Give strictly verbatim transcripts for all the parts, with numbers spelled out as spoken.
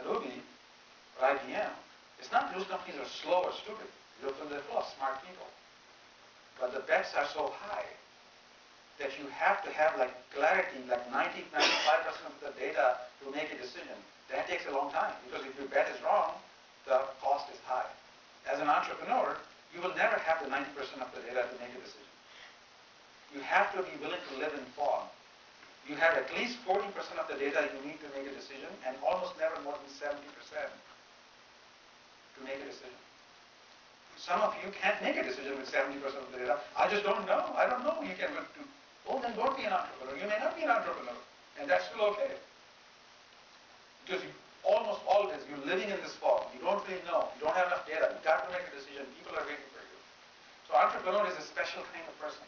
Adobe right now, it's not those companies are slow or stupid. Look, they're full of smart people. But the bets are so high that you have to have like clarity, like ninety, ninety-five percent of the data to make a decision. That takes a long time, because if your bet is wrong, the cost is high. As an entrepreneur, you will never have the ninety percent of the data to make a decision. You have to be willing to live in fog. You have at least forty percent of the data you need to make a decision, and almost never more than seventy percent to make a decision. Some of you can't make a decision with seventy percent of the data. I just don't know. I don't know. You can do. Oh, then don't be an entrepreneur. You may not be an entrepreneur, and that's still okay. Because you, almost always, you're living in this fog. You don't really know. You don't have enough data. You've got to make a decision. People are waiting for you. So entrepreneur is a special kind of person.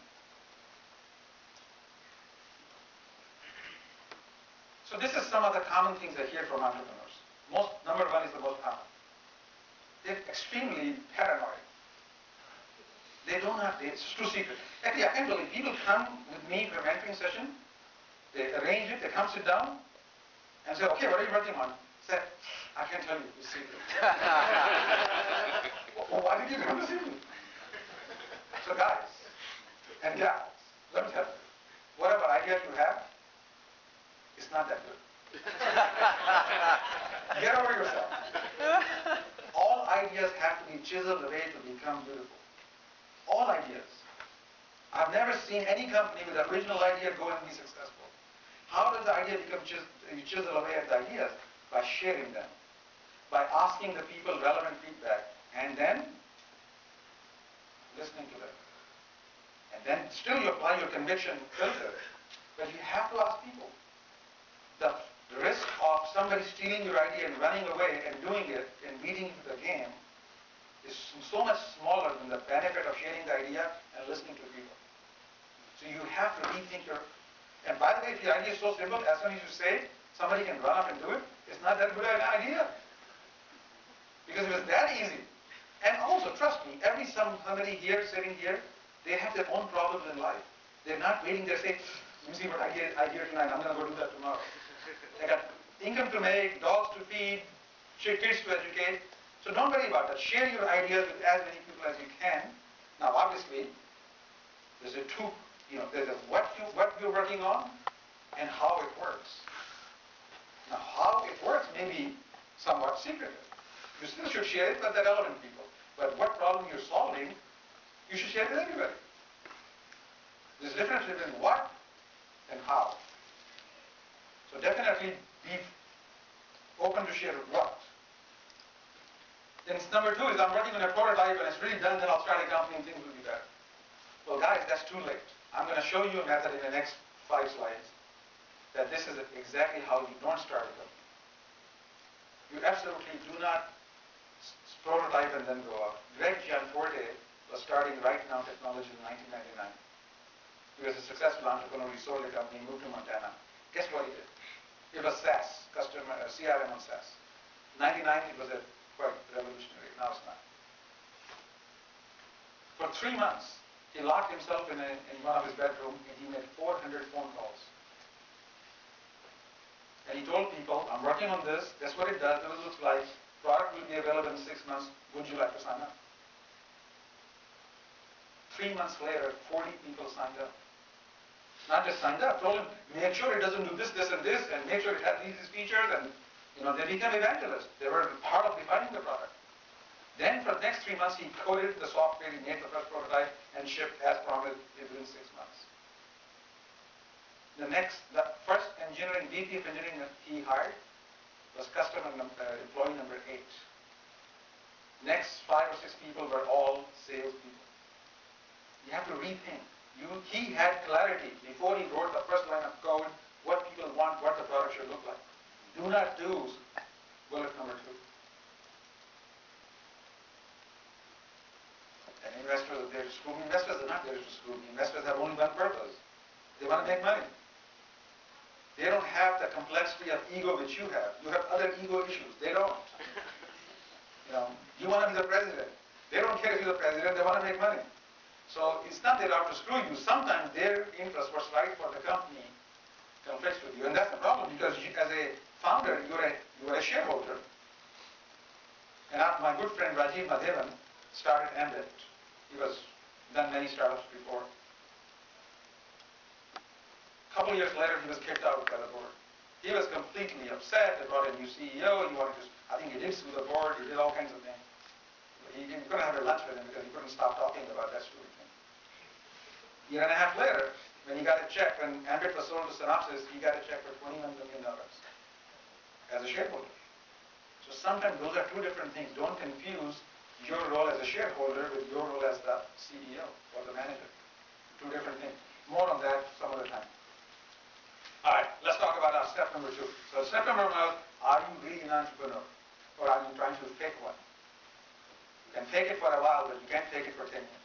So this is some of the common things I hear from entrepreneurs. Most, number one is the most common. They're extremely paranoid. They don't have, it's too secret. Actually, I can't believe people come with me for a mentoring session. They arrange it, they come sit down, and say, okay, what are you working on? I said, I can't tell you, it's secret. Well, why did you come to see me? So guys, and gals, let me tell you, whatever idea you have, it's not that good. Get over yourself. All ideas have to be chiseled away to become beautiful. All ideas. I've never seen any company with an original idea go and be successful. How does the idea become chiseled? You chisel away at the ideas by sharing them, by asking the people relevant feedback, and then listening to them. And then still you apply your conviction filter. But you have to ask people. The risk of somebody stealing your idea and running away and doing it and beating you to the game is so much smaller than the benefit of sharing the idea and listening to people. So you have to rethink your... And by the way, if your idea is so simple, as soon as you say somebody can run up and do it, it's not that good an idea. Because it was that easy. And also, trust me, every some, somebody here, sitting here, they have their own problems in life. They're not waiting there saying, let me see what I hear, I hear tonight, I'm going to go do that tomorrow. I got income to make, dogs to feed, kids to educate. So don't worry about that. Share your ideas with as many people as you can. Now, obviously, there's a two, you know, there's a what you what you're working on and how it works. Now, how it works may be somewhat secretive. You still should share it with the relevant people. But what problem you're solving, you should share it with everybody. There's a difference between what and how. So definitely be open to share what. Then number two is I'm working on a prototype and it's really done, then I'll start a company and things will be better. Well guys, that's too late. I'm going to show you a method in the next five slides that this is exactly how you don't start a company. You absolutely do not prototype and then go out. Greg Gianforte was starting Right Now Technology in nineteen ninety-nine. He was a successful entrepreneur. He sold a company, moved to Montana. Guess what he did? It was SaaS, customer uh, C R M on SaaS. ninety-nine, it was a quite revolutionary. Now it's not. For three months, he locked himself in, a, in one of his bedrooms and he made four hundred phone calls. And he told people, I'm working on this. That's what it does. This is what it looks like. Product will be available in six months. Would you like to sign up? Three months later, forty people signed up. Not just signed up, told him, make sure it doesn't do this, this, and this, and make sure it has these features, and you know, they became evangelists. They were part of defining the product. Then for the next three months, he coded the software, he made the first prototype, and shipped as promised within six months. The next, the first engineering, V P of engineering that he hired was customer number, uh, employee number eight. Next five or six people were all sales people. You have to rethink. You, he had clarity before he wrote the first line of code, what people want, what the product should look like. Do not do bullet number two. And investors are there to screw me. Investors are not there to screw me. Investors have only one purpose. They want to make money. They don't have the complexity of ego which you have. You have other ego issues. They don't. You know, you want to be the president. They don't care if you're the president. They want to make money. So it's not they're out to screw you. Sometimes their interest, what's right for the company, conflicts with you. And that's the problem, because you, as a founder, you're a, you're a shareholder. And my good friend Rajiv Madhevan started Ambit. He was done many startups before. A couple years later, he was kicked out by the board. He was completely upset. They brought a new C E O. He wanted to, I think he did sue the board. He did all kinds of things. He couldn't have a lunch with him because he couldn't stop talking about that stupid thing. A year and a half later, when he got a check, when Ambit was sold to Synopsis, he got a check for twenty-one million dollars as a shareholder. So sometimes those are two different things. Don't confuse your role as a shareholder with your role as the C E O or the manager. Two different things. More on that some other time. All right, let's talk about our step number two. So step number one was, are you really an entrepreneur? Or are you trying to fake one? You can fake it for a while, but you can't fake it for ten years.